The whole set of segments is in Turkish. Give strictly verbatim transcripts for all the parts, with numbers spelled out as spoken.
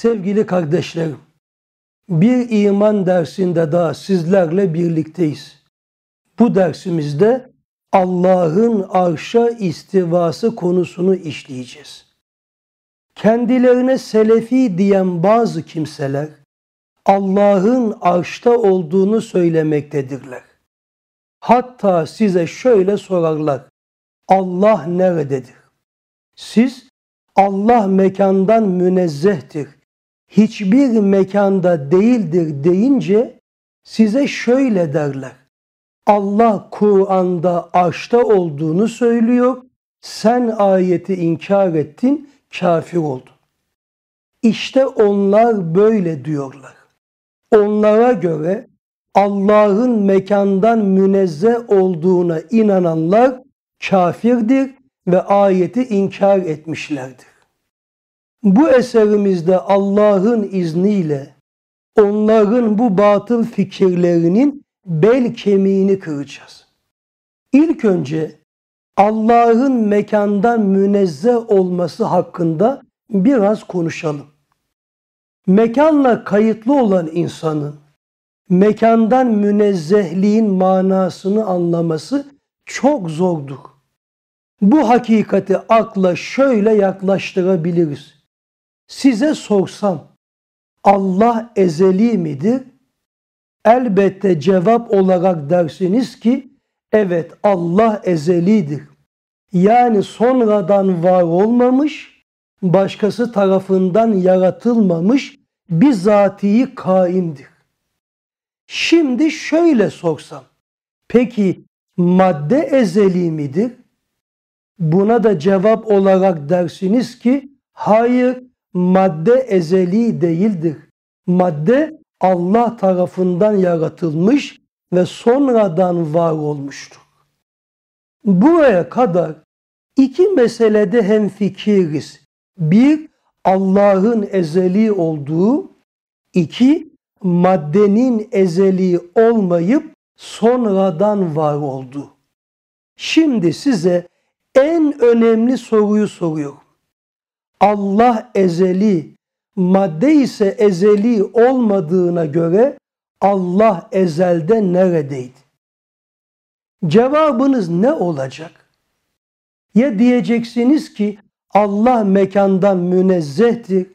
Sevgili kardeşlerim, bir iman dersinde daha sizlerle birlikteyiz. Bu dersimizde Allah'ın arşa istivası konusunu işleyeceğiz. Kendilerine selefi diyen bazı kimseler Allah'ın arşta olduğunu söylemektedirler. Hatta size şöyle sorarlar: Allah nerededir? Siz, Allah mekandan münezzehtir, hiçbir mekanda değildir deyince size şöyle derler: Allah Kur'an'da arşta olduğunu söylüyor, sen ayeti inkar ettin, kafir oldun. İşte onlar böyle diyorlar. Onlara göre Allah'ın mekandan münezzeh olduğuna inananlar kafirdir ve ayeti inkar etmişlerdir. Bu eserimizde Allah'ın izniyle onların bu batıl fikirlerinin bel kemiğini kıracağız. İlk önce Allah'ın mekandan münezzeh olması hakkında biraz konuşalım. Mekanla kayıtlı olan insanın mekandan münezzehliğin manasını anlaması çok zordur. Bu hakikati akla şöyle yaklaştırabiliriz. Size sorsam Allah ezeli midir? Elbette cevap olarak dersiniz ki evet, Allah ezelidir. Yani sonradan var olmamış, başkası tarafından yaratılmamış, bizatihi kaimdir. Şimdi şöyle sorsam, peki madde ezeli midir? Buna da cevap olarak dersiniz ki hayır, madde ezeli değildir. Madde Allah tarafından yaratılmış ve sonradan var olmuştur. Buraya kadar iki meselede hemfikiriz. Bir, Allah'ın ezeli olduğu. İki, maddenin ezeli olmayıp sonradan var olduğu. Şimdi size en önemli soruyu soruyorum. Allah ezeli, madde ise ezeli olmadığına göre Allah ezelde neredeydi? Cevabınız ne olacak? Ya diyeceksiniz ki Allah mekandan münezzehtir,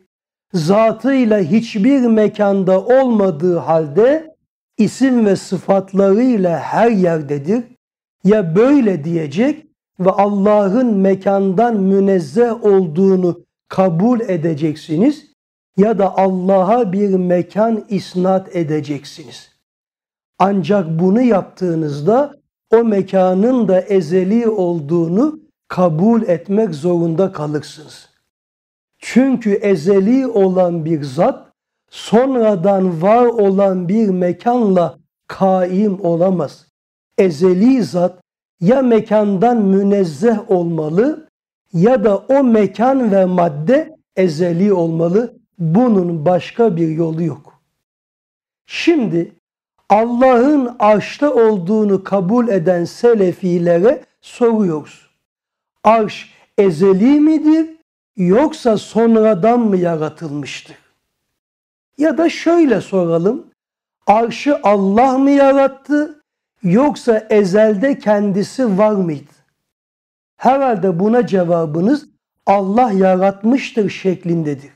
zatıyla hiçbir mekanda olmadığı halde isim ve sıfatlarıyla her yerdedir. Ya böyle diyecek ve Allah'ın mekandan münezzeh olduğunu kabul edeceksiniz ya da Allah'a bir mekan isnat edeceksiniz. Ancak bunu yaptığınızda o mekanın da ezeli olduğunu kabul etmek zorunda kalırsınız. Çünkü ezeli olan bir zat sonradan var olan bir mekanla kaim olamaz. Ezeli zat ya mekandan münezzeh olmalı ya da o mekan ve madde ezeli olmalı. Bunun başka bir yolu yok. Şimdi Allah'ın arşta olduğunu kabul eden selefilere soruyoruz. Arş ezeli midir yoksa sonradan mı yaratılmıştır? Ya da şöyle soralım. Arşı Allah mı yarattı yoksa ezelde kendisi var mıydı? Herhalde buna cevabınız Allah yaratmıştır şeklindedir.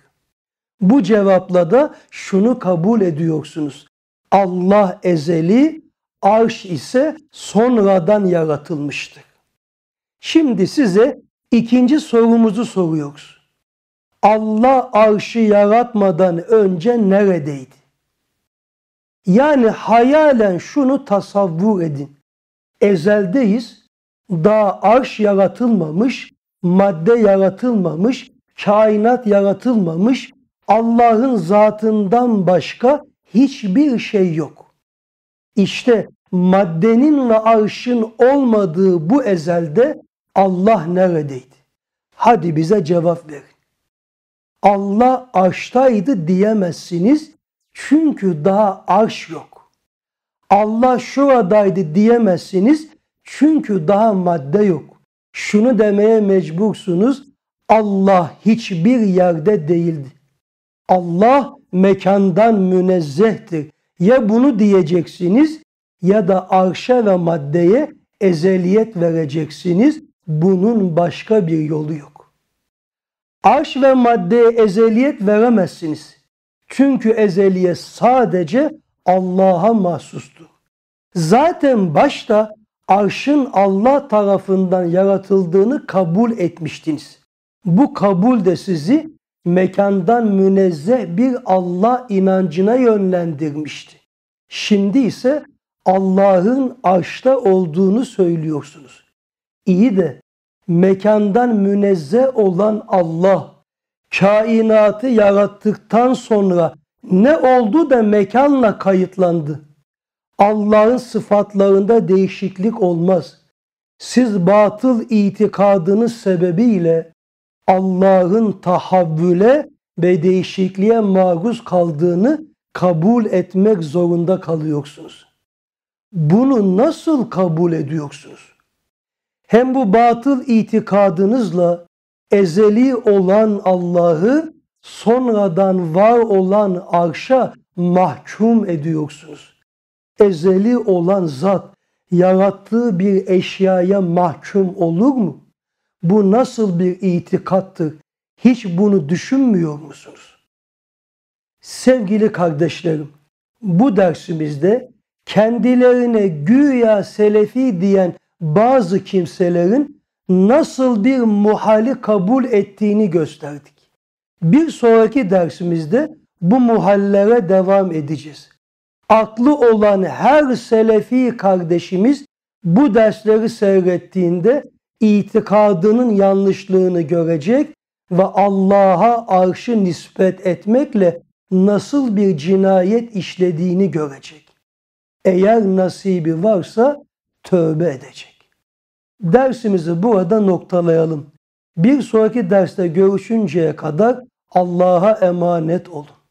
Bu cevapla da şunu kabul ediyorsunuz: Allah ezeli, arş ise sonradan yaratılmıştır. Şimdi size ikinci sorumuzu soruyoruz. Allah arşı yaratmadan önce neredeydi? Yani hayalen şunu tasavvur edin. Ezeldeyiz, daha arş yaratılmamış, madde yaratılmamış, kainat yaratılmamış, Allah'ın zatından başka hiçbir şey yok. İşte maddenin ve arşın olmadığı bu ezelde Allah neredeydi? Hadi bize cevap verin. Allah arştaydı diyemezsiniz çünkü daha arş yok. Allah şuradaydı diyemezsiniz çünkü daha madde yok. Şunu demeye mecbursunuz: Allah hiçbir yerde değildi. Allah mekandan münezzehtir. Ya bunu diyeceksiniz ya da arşa ve maddeye ezeliyet vereceksiniz. Bunun başka bir yolu yok. Arş ve maddeye ezeliyet veremezsiniz. Çünkü ezeliye sadece Allah'a mahsustur. Zaten başta arşın Allah tarafından yaratıldığını kabul etmiştiniz. Bu kabul de sizi mekandan münezzeh bir Allah inancına yönlendirmişti. Şimdi ise Allah'ın arşta olduğunu söylüyorsunuz. İyi de mekandan münezzeh olan Allah kainatı yarattıktan sonra ne oldu da mekanla kayıtlandı? Allah'ın sıfatlarında değişiklik olmaz. Siz batıl itikadınız sebebiyle Allah'ın tahavvüle ve değişikliğe maruz kaldığını kabul etmek zorunda kalıyorsunuz. Bunu nasıl kabul ediyorsunuz? Hem bu batıl itikadınızla ezeli olan Allah'ı sonradan var olan arşa mahkum ediyorsunuz. Ezeli olan zat yarattığı bir eşyaya mahkum olur mu? Bu nasıl bir itikattır? Hiç bunu düşünmüyor musunuz? Sevgili kardeşlerim, bu dersimizde kendilerine güya selefi diyen bazı kimselerin nasıl bir muhali kabul ettiğini gösterdik. Bir sonraki dersimizde bu muhallere devam edeceğiz. Aklı olan her selefi kardeşimiz bu dersleri seyrettiğinde itikadının yanlışlığını görecek ve Allah'a arşı nispet etmekle nasıl bir cinayet işlediğini görecek. Eğer nasibi varsa tövbe edecek. Dersimizi burada noktalayalım. Bir sonraki derste görüşünceye kadar Allah'a emanet olun.